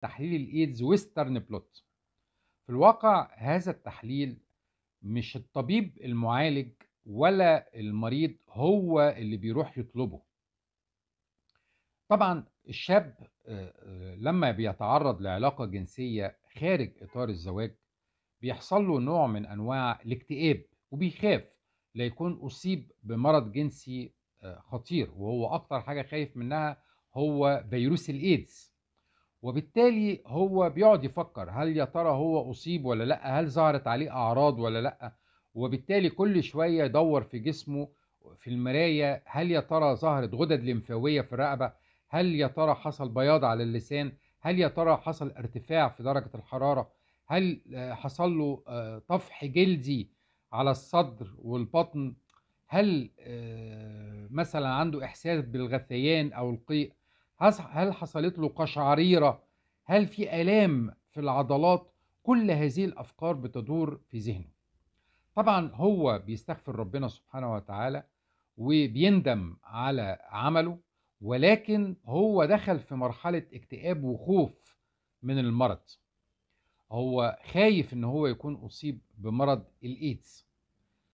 تحليل الايدز ويسترن بلوت. في الواقع هذا التحليل مش الطبيب المعالج ولا المريض هو اللي بيروح يطلبه. طبعا الشاب لما بيتعرض لعلاقة جنسية خارج إطار الزواج بيحصل له نوع من أنواع الاكتئاب، وبيخاف ليكون أصيب بمرض جنسي خطير، وهو أكتر حاجة خايف منها هو فيروس الإيدز. وبالتالي هو بيقعد يفكر هل يا ترى هو أصيب ولا لأ، هل ظهرت عليه أعراض ولا لأ، وبالتالي كل شوية يدور في جسمه في المراية هل يا ترى ظهرت غدد لمفاوية في الرقبة، هل يا ترى حصل بياض على اللسان، هل يا ترى حصل ارتفاع في درجة الحرارة، هل حصل له طفح جلدي على الصدر والبطن، هل مثلا عنده إحساس بالغثيان أو القيء، هل حصلت له قشعريرة، هل في آلام في العضلات. كل هذه الأفكار بتدور في ذهنه. طبعا هو بيستغفر ربنا سبحانه وتعالى وبيندم على عمله، ولكن هو دخل في مرحلة اكتئاب وخوف من المرض، هو خايف ان هو يكون أصيب بمرض الإيدز.